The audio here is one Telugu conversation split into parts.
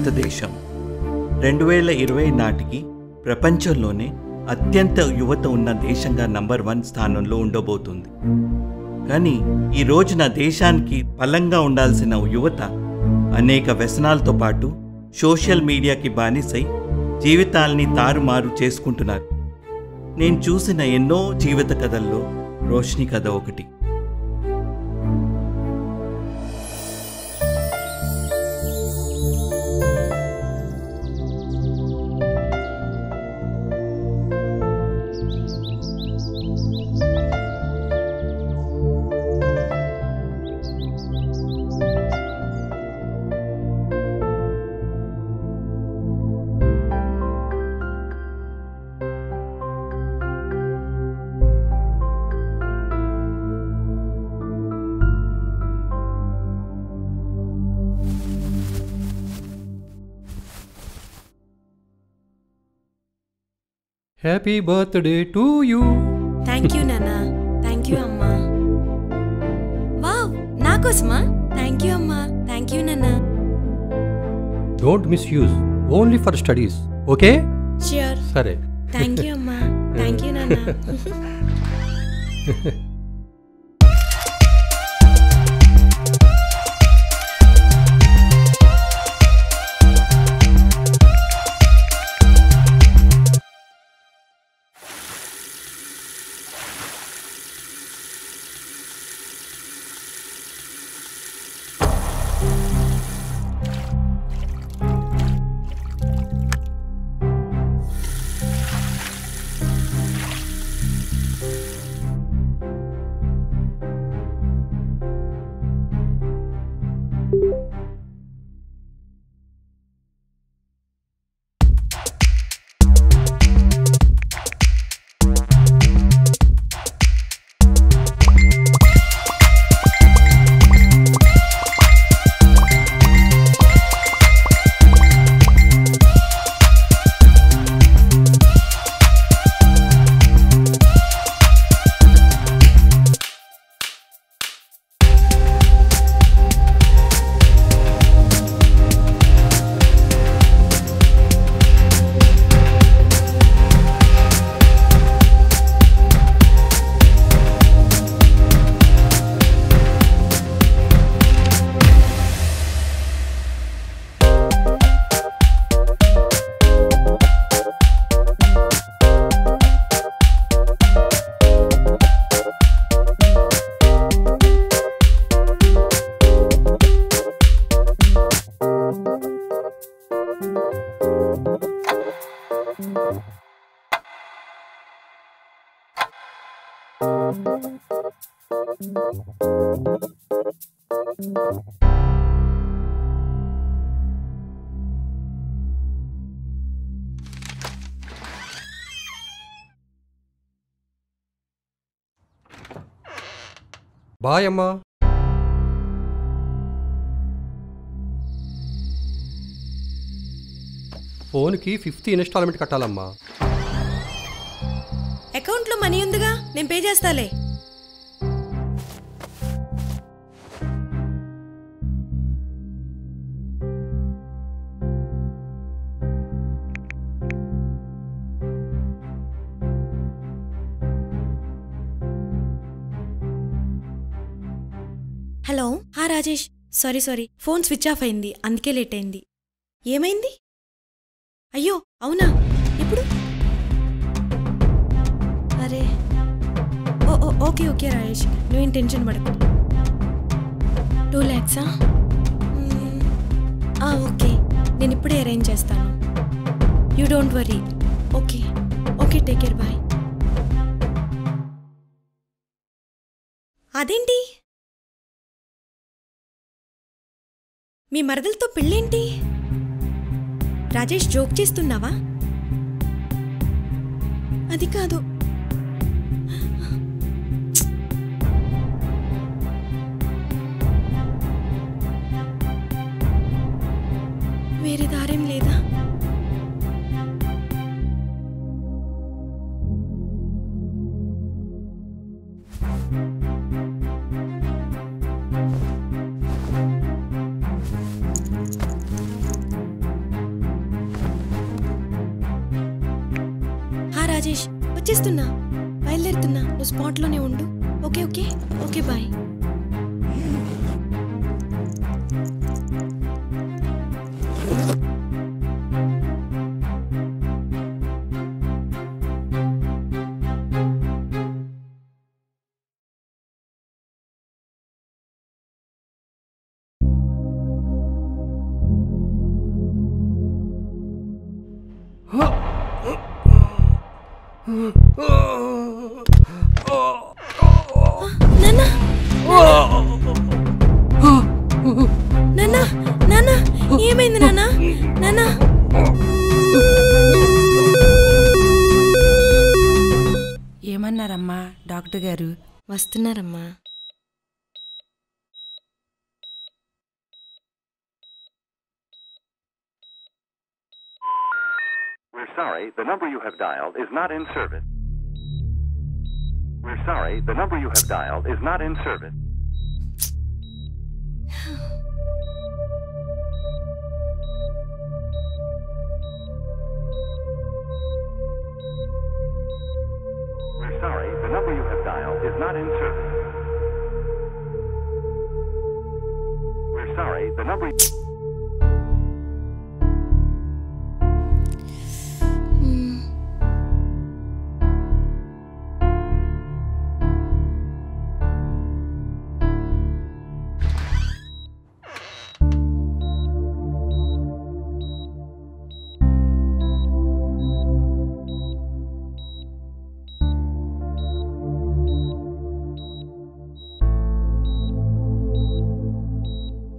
భారతదేశం 2020 నాటికి ప్రపంచంలోనే అత్యంత యువత ఉన్న దేశంగా నంబర్ 1 స్థానంలో ఉండబోతుంది. కానీ ఈ రోజున దేశానికి బలంగా ఉండాల్సిన యువత అనేక వ్యసనాలతో పాటు సోషల్ మీడియాకి బానిసై జీవితాల్ని తారుమారు చేసుకుంటున్నారు. నేను చూసిన ఎన్నో జీవిత కథల్లో రోషిని కథ ఒకటి. Happy birthday to you. Thank you Nana. Thank you Amma. Wow, Nakosma. Thank you Amma. Thank you Nana. Don't misuse. Only for studies. Okay? Sure. Sare. Thank you Amma. Thank you Nana. Bye Amma. Phone की 50 इन्स्टॉलमेंट कट्टालम्मा. अकाउंट लो मनी उंदगा नेनु पे चेस्ताले. హలో హా Rajesh, sorry phone switch off అయింది, అందుకే లేట్ అయింది. ఏమైంది? అయ్యో అవునా, ఎప్పుడు? అరే ఓకే రాజేష్, నువ్వేం టెన్షన్ పడకు. 2 lakhs ఓకే, నేను ఇప్పుడే అరేంజ్ చేస్తాను, you don't worry. Okay take care, bye. అదేంటి మీ మరదలతో పెళ్ళేంటి? రాజేష్ జోక్ చేస్తున్నావా? అది కాదు. వేరే దారేం లేదా? వచ్చేస్తున్నా బయలుదేరుతున్నా నువ్వు స్పాట్ లోనే ఉండు ఓకే ఓకే ఓకే బై వస్తున్నారమ్మా We're sorry the number you have dialed is not in service We're sorry the number you have dialed is not in service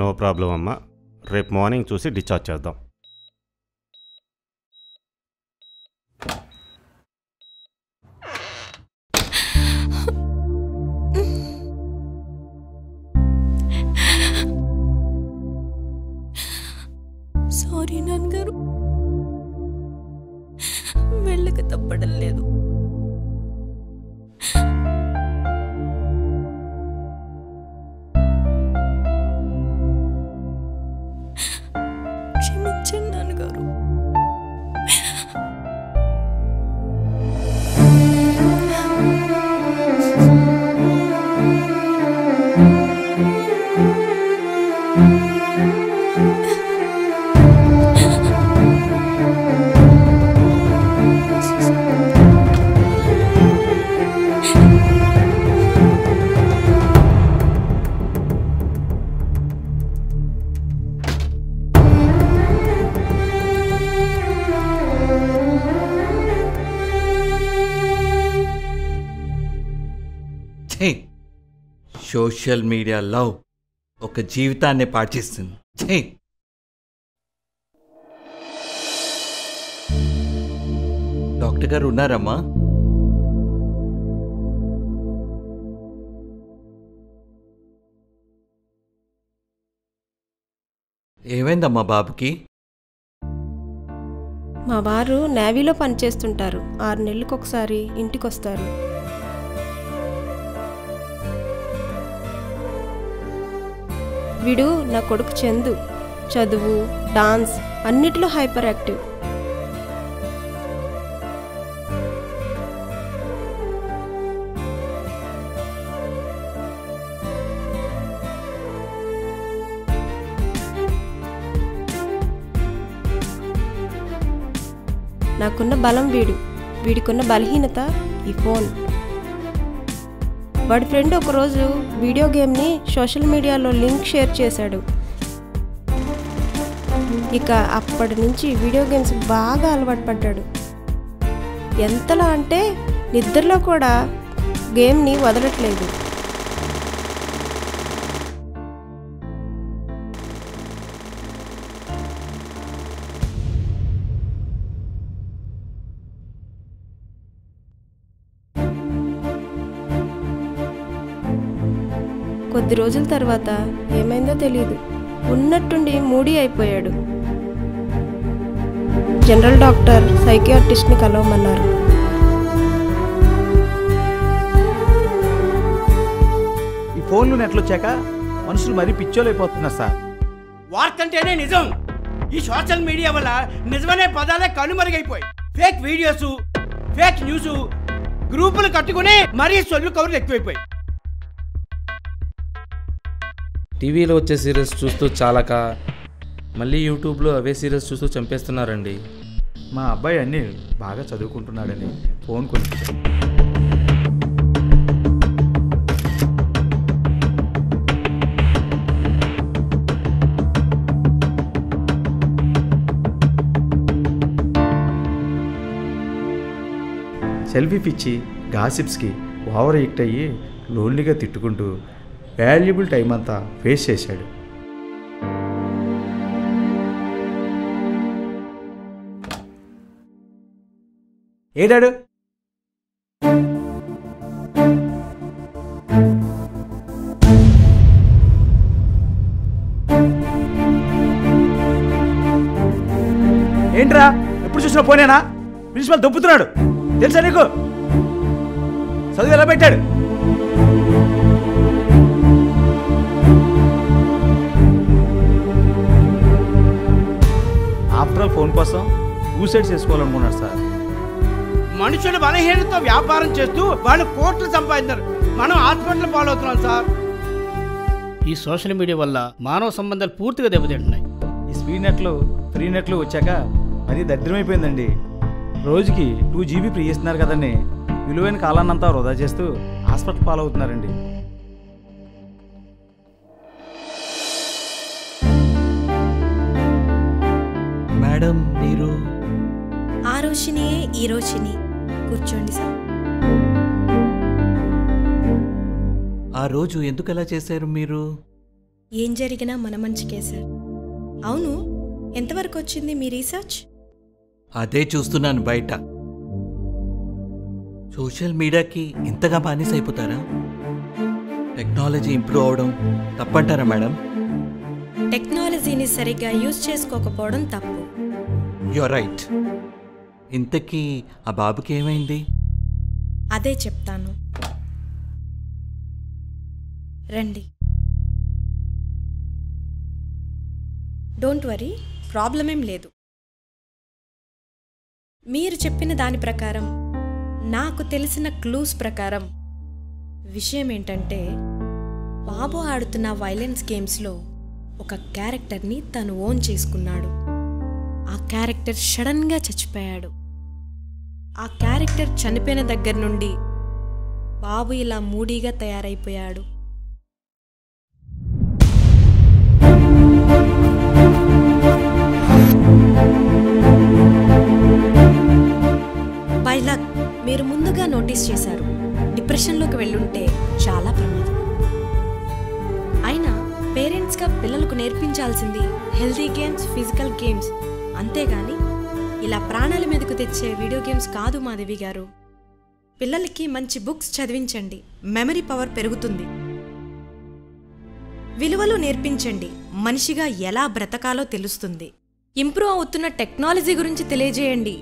no problem अम्मा रेप मॉर्निंग चूसी डिस्चार्ज చేద్దాం సారీ నాన్నగారు వెళ్ళక తప్పడం లేదు सोशल मीडिया लव ఒక జీవితాన్ని పాటిస్తుంది ఛీ డాక్టర్ గారు ఉన్నారమ్మా ఏమైందమ్మా బాబుకి మా వారు నేవీలో పని చేస్తుంటారు 6 నెలలకు ఒకసారి ఇంటికి వస్తారు वीडू ना कोडुकु चंदू चदुवु डांस अन्निटिलो हाइपर एक्टिव नाकुन्न बलम वीडू वीडिकुन्न बलहीनता ई फोन వాడి ఫ్రెండ్ ఒక రోజు వీడియో గేమ్ ని సోషల్ మీడియాలో లింక్ షేర్ చేశాడు ఇక అప్పటి నుంచి వీడియో గేమ్స్ బాగా అలవాటు పడ్డాడు ఎంతలా అంటే నిద్రలో కూడా గేమ్ ని వదలట్లేదు కొద్ది రోజుల తర్వాత ఏమైందో తెలియదు ఉన్నట్టుండి మూడీ అయిపోయాడు జనరల్ డాక్టర్ సైకియాట్రిస్ట్ ని కలవమన్నారు ఈ ఫోన్ లో నెట్ లోచాక మనుషులు మరి పిచ్చోలైపోతున్నారు సార్ వార్తంటేనే నిజం ఈ సోషల్ మీడియా వల్ల నిజమనే పదాలే కనుమరుగైపోయి ఫేక్ వీడియోస్ ఫేక్ న్యూస్ గ్రూపులు కట్టుకొని మరీ సొల్లు కవర్లు ఎక్కువైపోయి టీవీలో వచ్చే సీరియల్స్ చూస్తూ చాలాక మళ్ళీ యూట్యూబ్లో అవే సీరియల్స్ చూస్తూ చంపేస్తున్నారండి. మా అబ్బాయి అన్నీ బాగా చదువుకుంటున్నాడని ఫోన్ కొనిచ్చాను. సెల్ఫీ పిచ్చి గాసిప్స్కి ఓవర్ ఎక్ట్ అయ్యి లోన్లీగా తిట్టుకుంటూ వాల్యుబుల్ టైం అంతా వేస్ట్ చేశాడు. ఏడాడు ఏంట్రా ఎప్పుడు చూసినా పోనేనా ప్రిన్సిపల్ దొబ్బుతున్నాడు తెలుసా నీకు? చదువు ఎలా పెట్టాడు? ఆఫ్టర్ ఫోన్ కోసం ఊసైడ్ చేసుకోవాలనుకున్నాడు సార్. మనుషులు బలహీనతో వ్యాపారం చేస్తూ వాళ్ళు కోట్లు సంపాదించారు. మనం హాస్పిటల్ పాలవుతున్నాం సార్. ఈ సోషల్ మీడియా వల్ల మానవ సంబంధాలు పూర్తిగా దెబ్బతింటున్నాయి. ఈ స్పీడ్ నెట్లు ఫ్రీ నెట్లు వచ్చాక మరీ దరిద్రమైపోయిందండి. రోజుకి 2 GB ఫ్రీ ఇస్తున్నారు కదండి, విలువైన కాలాన్నంతా వృధా చేస్తూ హాస్పిటల్ పాలవుతున్నారండి. మేడం మీరు ఆ రోషిని ఈ రోషిని కూర్చోండి సార్. ఆ రోజు ఎందుకు అలా చేశారు మీరు? ఏం జరిగినా మన మంచికే సార్. అవును, ఎంతవరకు వచ్చింది మీ రీసెర్చ్? అదే చూస్తున్నాను. బయట సోషల్ మీడియాకి ఇంతగా బానిస అయిపోతారా? టెక్నాలజీ ఇంప్రూవ్ అవడం తప్పంటారా మేడం? టెక్నాలజీని సరిగ్గా యూజ్ చేసుకోకపోవడం తప్పు. You are right. ఇంతకీ ఆ బాబుకి ఏమైంది? అదే చెప్తాను రండి. డోంట్ వరీ, ప్రాబ్లం ఏం లేదు. మీరు చెప్పిన దాని ప్రకారం, నాకు తెలిసిన క్లూస్ ప్రకారం విషయం ఏంటంటే, బాబు ఆడుతున్న వైలెన్స్ గేమ్స్లో ఒక క్యారెక్టర్ని తను ఓన్ చేసుకున్నాడు. ఆ క్యారెక్టర్ సడన్గా చచ్చిపోయాడు. ఆ క్యారెక్టర్ చనిపోయిన దగ్గర నుండి బాబు ఇలా మూడీగా తయారైపోయాడు. బై లక్ మీరు ముందుగా నోటీస్ చేశారు. డిప్రెషన్లోకి వెళ్ళుంటే చాలా ప్రమాదం. అయినా పేరెంట్స్గా పిల్లలకు నేర్పించాల్సింది హెల్తీ గేమ్స్, ఫిజికల్ గేమ్స్, అంతేగాని ఇలా ప్రాణాల మీదకు తెచ్చే వీడియో గేమ్స్ కాదు మాధవి గారు. పిల్లలకి మంచి బుక్స్ చదివించండి, మెమరీ పవర్ పెరుగుతుంది. విలువలు నేర్పించండి, మనిషిగా ఎలా బ్రతకాలో తెలుస్తుంది. ఇంప్రూవ్ అవుతున్న టెక్నాలజీ గురించి తెలియజేయండి,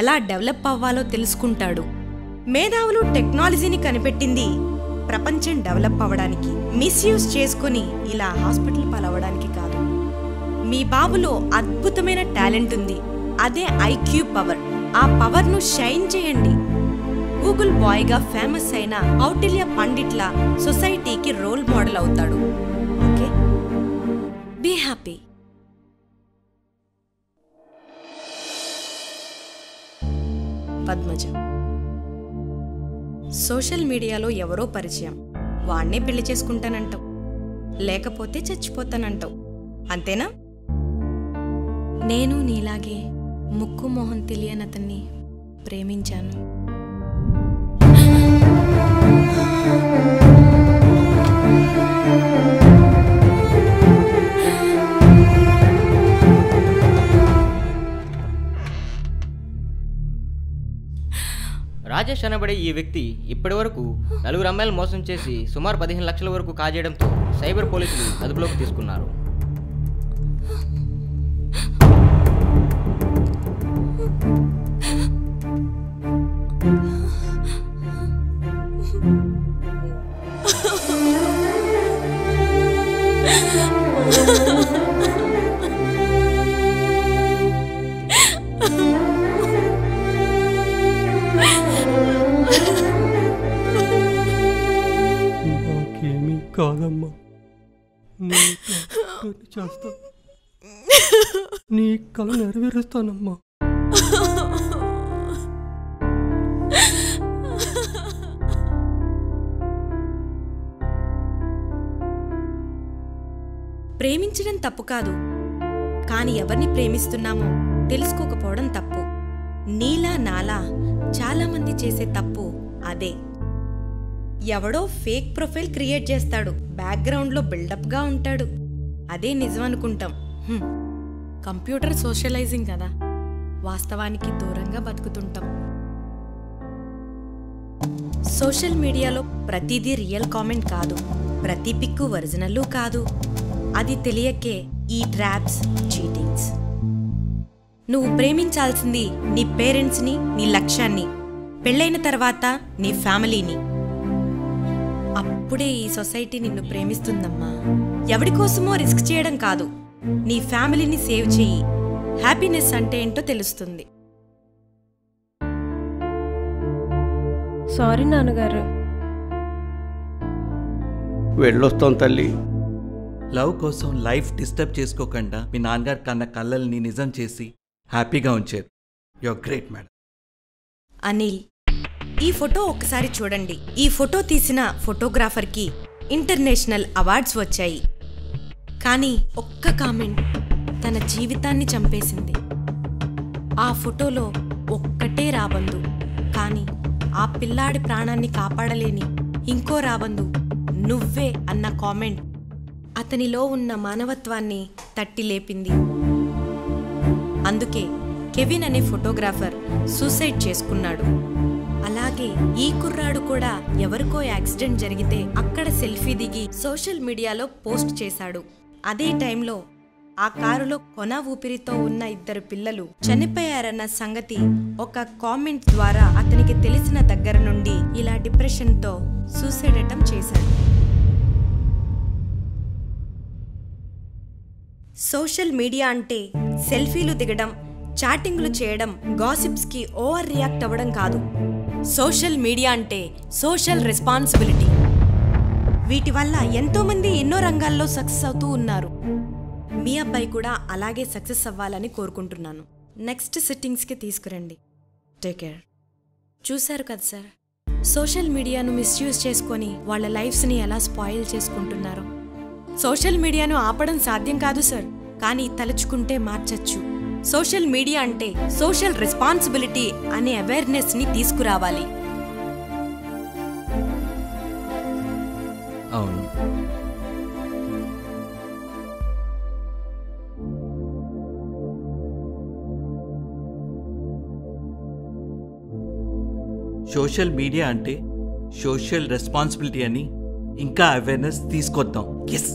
ఎలా డెవలప్ అవ్వాలో తెలుసుకుంటాడు. మేధావులు టెక్నాలజీని కనిపెట్టింది ప్రపంచం డెవలప్ అవ్వడానికి, మిస్యూజ్ చేసుకుని ఇలా హాస్పిటల్ పాలవడానికి కాదు. మీ బాబులో అద్భుతమైన టాలెంట్ ఉంది, అదే ఐక్యూ పవర్. ఆ పవర్ను షైన్ చేయండి. గూగుల్ బాయ్గా ఫేమస్ అయిన కౌటిల్య పండిట్ల సొసైటీకి రోల్ మోడల్ అవుతాడు. Okay, be happy. Padmaja social మీడియాలో ఎవరో పరిచయం, వాణ్ణే పెళ్లి చేసుకుంటానంటావు, లేకపోతే చచ్చిపోతానంటావు, అంతేనా? నేను నీలాగే ముక్కు మోహన్ తెలియని అతన్ని ప్రేమించాను. రాజేష్ అనబడే ఈ వ్యక్తి ఇప్పటి వరకు 4 అమ్మాయిలు మోసం చేసి సుమారు 15 లక్షల వరకు కాజేయడంతో సైబర్ పోలీసులు అదుపులోకి తీసుకున్నారు. కాదమ్మా, చేస్తా నీ కళ నెరవేరుస్తానమ్మా. ప్రేమించడం తప్పు కాదు, కానీ ఎవరిని ప్రేమిస్తున్నామో తెలుసుకోకపోవడం తప్పు. నీలా నాలా చాలామంది చేసే తప్పు అదే. ఎవడో ఫేక్ ప్రొఫైల్ క్రియేట్ చేస్తాడు, బ్యాక్గ్రౌండ్లో బిల్డప్గా ఉంటాడు, అదే నిజం అనుకుంటాం. కంప్యూటర్ సోషలైజింగ్ కదా, వాస్తవానికి దూరంగా బతుకుతుంటాం. సోషల్ మీడియాలో ప్రతిదీ రియల్ కామెంట్ కాదు, ప్రతి పిక్కు ఒరిజినల్ కాదు. అది తెలియకే ఈ ట్రాప్స్, చీటింగ్స్. నువ్వు ప్రేమించాల్సింది నీ పేరెంట్స్ని, నీ లక్ష్యాన్ని, పెళ్ళైన తర్వాత నీ ఫ్యామిలీని. అప్పుడే ఈ సొసైటీ నిన్ను ప్రేమిస్తుందమ్మా. ఎవరికోసమో రిస్క్ చేయడం కాదు, నీ ఫ్యామిలీని సేవ్ చేయి. హ్యాపీనెస్ అంటే ఏంటో తెలుస్తుంది. సారీ నాన్నగారు. వెళ్ళొస్తాం తల్లి. లవ్ కోసం లైఫ్ డిస్టర్బ్ చేసుకోకుండా మీ నాన్నగారు కన్న కళ్ళల్ని నిజం చేసి హ్యాపీగా ఉంచారు. Your great madam. అనిల్, ఈ ఫోటో ఒకసారి చూడండి. ఈ ఫోటో తీసిన ఫోటోగ్రాఫర్కి ఇంటర్నేషనల్ అవార్డ్స్ వచ్చాయి. కానీ ఒక్క కామెంట్ తన జీవితాన్ని చంపేసింది. ఆ ఫోటోలో ఒక్కటే రాబందు, కానీ ఆ పిల్లాడి ప్రాణాన్ని కాపాడలేని ఇంకో రాబందు నువ్వే అన్న కామెంట్ అతనిలో ఉన్న మానవత్వాన్ని తట్టి లేపింది. అందుకే కెవిన్ అనే ఫోటోగ్రాఫర్ సూసైడ్ చేసుకున్నాడు. అలాగే ఈ కుర్రాడు కూడా ఎవరికో యాక్సిడెంట్ జరిగితే అక్కడ సెల్ఫీ దిగి సోషల్ మీడియాలో పోస్ట్ చేశాడు. అదే టైంలో ఆ కారులో కొన ఊపిరితో ఉన్న ఇద్దరు పిల్లలు చనిపోయారన్న సంగతి ఒక కామెంట్ ద్వారా అతనికి తెలిసిన దగ్గర నుండి ఇలా డిప్రెషన్తో సూసైడ్ అటెంప్ట్ చేశాడు. సోషల్ మీడియా అంటే సెల్ఫీలు దిగడం, చాటింగ్లు చేయడం, గాసిప్స్కి ఓవర్ రియాక్ట్ అవ్వడం కాదు. సోషల్ మీడియా అంటే సోషల్ రెస్పాన్సిబిలిటీ. వీటి వల్ల ఎంతోమంది ఎన్నో రంగాల్లో సక్సెస్ అవుతూ ఉన్నారు. మీ అబ్బాయి కూడా అలాగే సక్సెస్ అవ్వాలని కోరుకుంటున్నాను. నెక్స్ట్ సిట్టింగ్స్కి తీసుకురండి. Take care. చూశారు కదా సార్, సోషల్ మీడియాను మిస్యూజ్ చేసుకొని వాళ్ళ లైఫ్స్ని ఎలా స్పాయిల్ చేసుకుంటున్నారు. సోషల్ మీడియాను ఆపడం సాధ్యం కాదు సార్, కానీ తలుచుకుంటే మార్చచ్చు. సోషల్ మీడియా అంటే సోషల్ రెస్పాన్సిబిలిటీ అనే అవేర్నెస్ని తీసుకురావాలి. అవును, సోషల్ మీడియా అంటే సోషల్ రెస్పాన్సిబిలిటీ అని ఇంకా అవేర్నెస్ తీసుకొద్దాం. ఎస్.